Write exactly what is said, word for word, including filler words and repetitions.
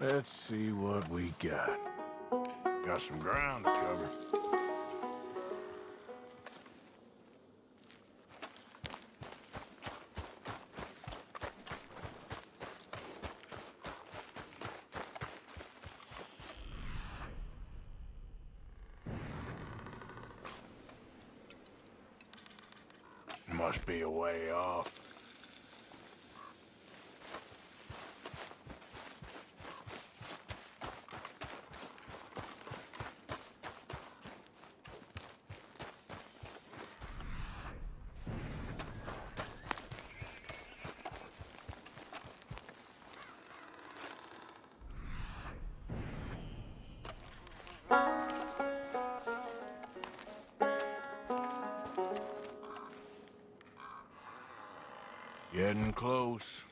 Let's see what we got. Got some ground to cover. Must be a way off. Getting close.